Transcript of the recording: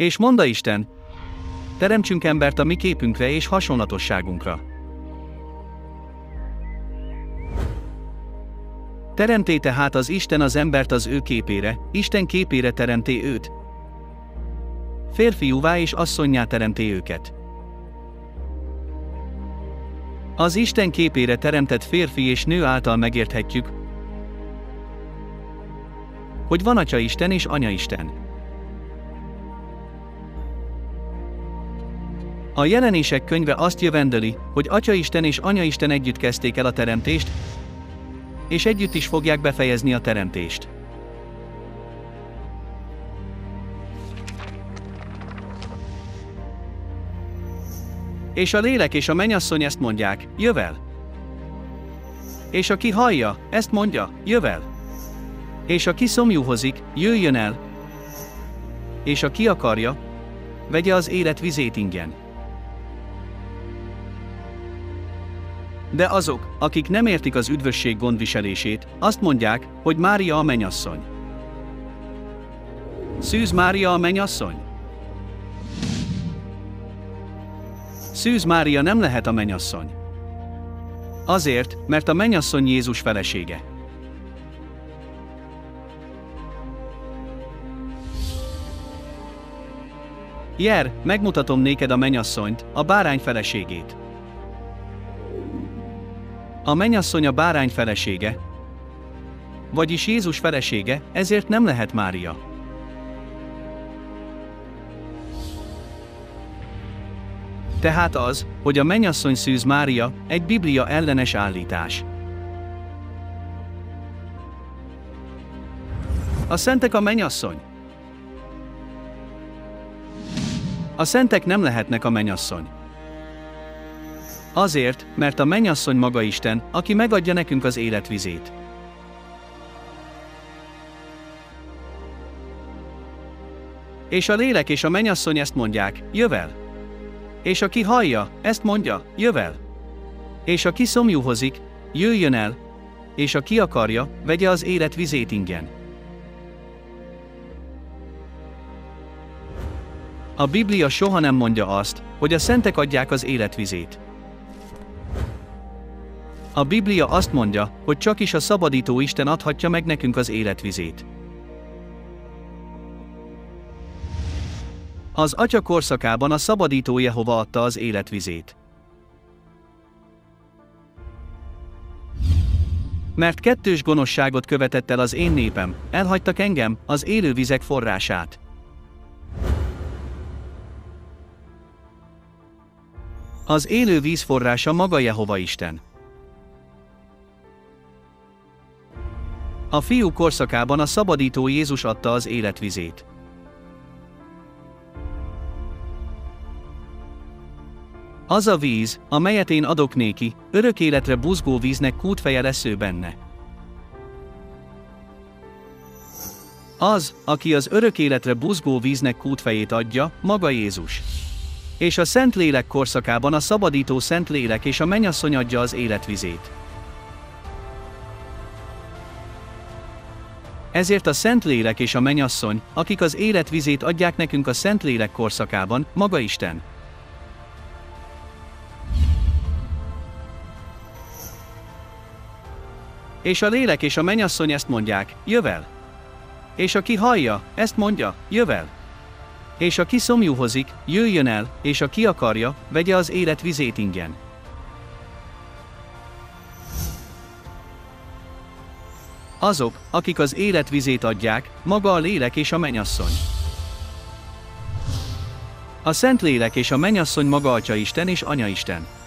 És monda Isten, teremtsünk embert a mi képünkre és hasonlatosságunkra. Teremté tehát az Isten az embert az ő képére, Isten képére teremté őt. Férfiúvá és asszonnyá teremté őket. Az Isten képére teremtett férfi és nő által megérthetjük, hogy van Atya Isten és Anya Isten. A Jelenések könyve azt jövendeli, hogy Atya Isten és Anya Isten együtt kezdték el a teremtést, és együtt is fogják befejezni a teremtést. És a lélek és a mennyasszony ezt mondják, jövel. És aki hallja, ezt mondja, jövel. És aki szomjúhozik, jöjjön el. És aki akarja, vegye az élet vizét ingyen. De azok, akik nem értik az üdvösség gondviselését, azt mondják, hogy Mária a mennyasszony. Szűz Mária a mennyasszony? Szűz Mária nem lehet a mennyasszony. Azért, mert a mennyasszony Jézus felesége. Jár, megmutatom néked a mennyasszonyt, a bárány feleségét. A mennyasszony a bárány felesége, vagyis Jézus felesége, ezért nem lehet Mária. Tehát az, hogy a mennyasszony Szűz Mária, egy Biblia ellenes állítás. A szentek a mennyasszony. A szentek nem lehetnek a mennyasszony. Azért, mert a mennyasszony maga Isten, aki megadja nekünk az életvizét. És a lélek és a mennyasszony ezt mondják, jövel. És aki hallja, ezt mondja, jövel. És aki szomjúhozik, jöjjön el, és aki akarja, vegye az életvizét ingyen. A Biblia soha nem mondja azt, hogy a szentek adják az életvizét. A Biblia azt mondja, hogy csakis a szabadító Isten adhatja meg nekünk az életvizét. Az Atya korszakában a szabadító Jehova adta az életvizét. Mert kettős gonoszságot követett el az én népem, elhagytak engem, az élő vizek forrását. Az élő víz forrása maga Jehova Isten. A Fiú korszakában a szabadító Jézus adta az életvizét. Az a víz, amelyet én adok néki, örök életre buzgó víznek kútfeje lesz ő benne. Az, aki az örök életre buzgó víznek kútfejét adja, maga Jézus. És a Szentlélek korszakában a szabadító Szentlélek és a mennyasszony adja az életvizét. Ezért a Szentlélek és a mennyasszony, akik az életvizét adják nekünk a Szentlélek korszakában, maga Isten. És a lélek és a mennyasszony ezt mondják, jövel. És aki hallja, ezt mondja, jövel. És aki szomjúhozik, jöjjön el, és aki akarja, vegye az életvizét ingyen. Azok, akik az életvizét adják, maga a lélek és a mennyasszony. A Szentlélek és a mennyasszony maga Atya Isten és Anya Isten.